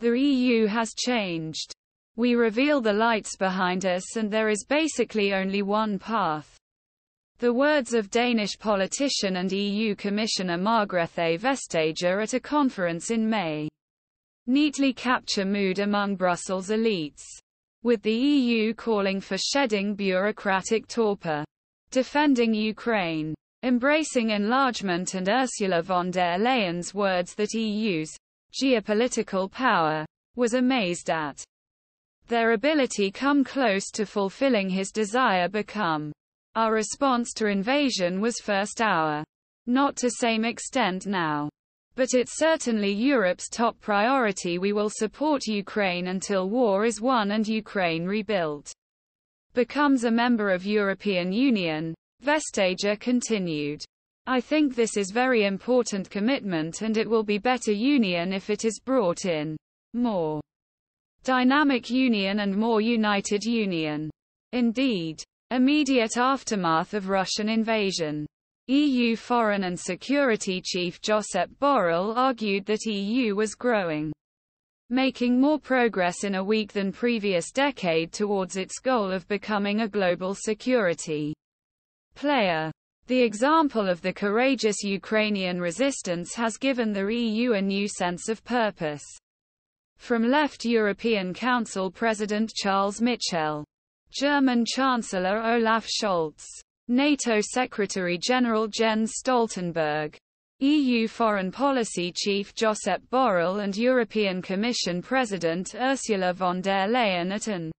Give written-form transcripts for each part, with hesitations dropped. The EU has changed. We reveal the lights behind us and there is basically only one path. The words of Danish politician and EU Commissioner Margrethe Vestager at a conference in May neatly capture mood among Brussels elites, with the EU calling for shedding bureaucratic torpor, defending Ukraine, embracing enlargement, and Ursula von der Leyen's words that EU's geopolitical power was amazed at their ability come close to fulfilling his desire become. Our response to invasion was first hour. Not to same extent now. But it's certainly Europe's top priority. We will support Ukraine until war is won and Ukraine rebuilt becomes a member of European Union, Vestager continued. I think this is very important commitment and it will be better union if it is brought in. More dynamic union and more united union. Indeed. Immediate aftermath of Russian invasion. EU Foreign and Security Chief Josep Borrell argued that EU was growing, making more progress in a week than previous decade towards its goal of becoming a global security player. The example of the courageous Ukrainian resistance has given the EU a new sense of purpose. From left European Council President Charles Michel, German Chancellor Olaf Scholz, NATO Secretary-General Jens Stoltenberg, EU Foreign Policy Chief Josep Borrell and European Commission President Ursula von der Leyen at an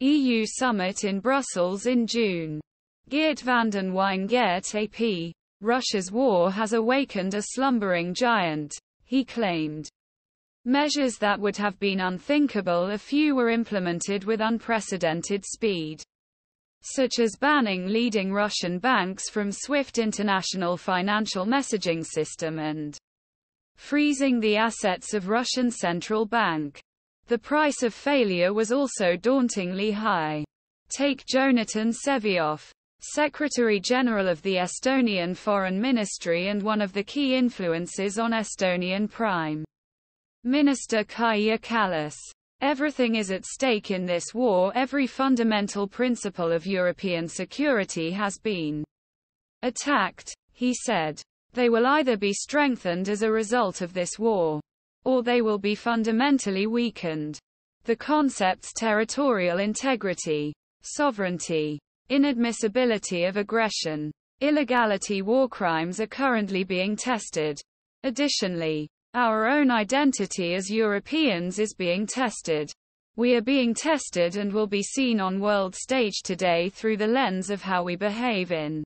EU summit in Brussels in June. Geert Vanden Wijngaert AP, Russia's war has awakened a slumbering giant, he claimed. Measures that would have been unthinkable if few were implemented with unprecedented speed, such as banning leading Russian banks from Swift international financial messaging system and freezing the assets of Russian central bank. The price of failure was also dauntingly high. Take Jonatan Vseviov, Secretary-General of the Estonian Foreign Ministry and one of the key influences on Estonian Prime Minister Kaja Kallas. Everything is at stake in this war. Every fundamental principle of European security has been attacked, he said. They will either be strengthened as a result of this war, or they will be fundamentally weakened. The concepts territorial integrity, sovereignty, inadmissibility of aggression, illegality, war crimes are currently being tested. Additionally, our own identity as Europeans is being tested. We are being tested and will be seen on world stage today through the lens of how we behave in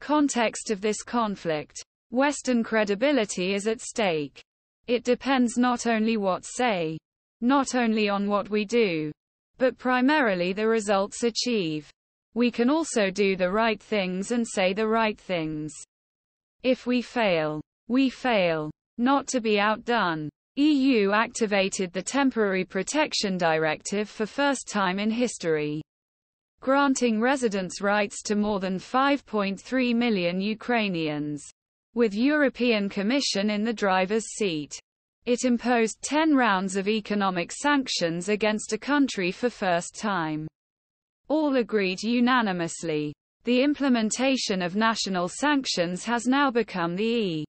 context of this conflict. Western credibility is at stake. It depends not only what say, not only on what we do, but primarily the results achieve. We can also do the right things and say the right things. If we fail, we fail. Not to be outdone. EU activated the Temporary Protection Directive for first time in history, granting residence rights to more than 5.3 million Ukrainians, with European Commission in the driver's seat. It imposed 10 rounds of economic sanctions against a country for first time. All agreed unanimously. The implementation of national sanctions has now become the